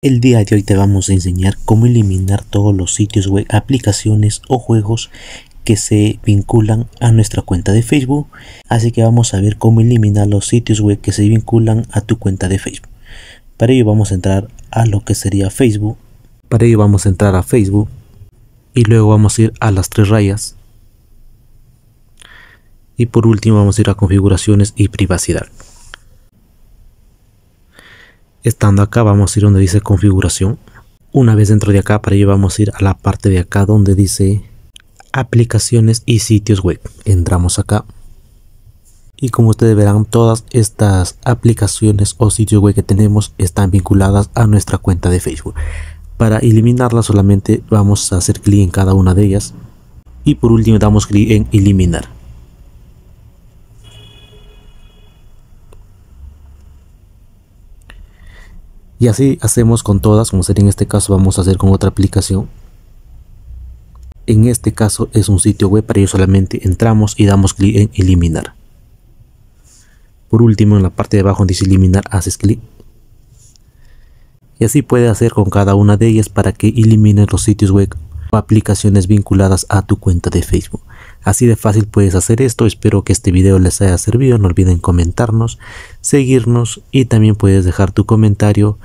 El día de hoy te vamos a enseñar cómo eliminar todos los sitios web, aplicaciones o juegos que se vinculan a nuestra cuenta de Facebook. Así que vamos a ver cómo eliminar los sitios web que se vinculan a tu cuenta de Facebook. Para ello vamos a entrar a lo que sería Facebook. Para ello vamos a entrar a Facebook y luego vamos a ir a las tres rayas. Y por último vamos a ir a configuraciones y privacidad. Estando acá vamos a ir donde dice configuración. Una vez dentro de acá, para ello vamos a ir a la parte de acá donde dice aplicaciones y sitios web. Entramos acá y como ustedes verán, todas estas aplicaciones o sitios web que tenemos están vinculadas a nuestra cuenta de Facebook. Para eliminarlas solamente vamos a hacer clic en cada una de ellas y por último damos clic en eliminar. Y así hacemos con todas, como sería en este caso, vamos a hacer con otra aplicación. En este caso es un sitio web, para ello solamente entramos y damos clic en eliminar. Por último, en la parte de abajo donde dice eliminar, haces clic. Y así puedes hacer con cada una de ellas para que elimines los sitios web o aplicaciones vinculadas a tu cuenta de Facebook. Así de fácil puedes hacer esto. Espero que este video les haya servido. No olviden comentarnos, seguirnos y también puedes dejar tu comentario.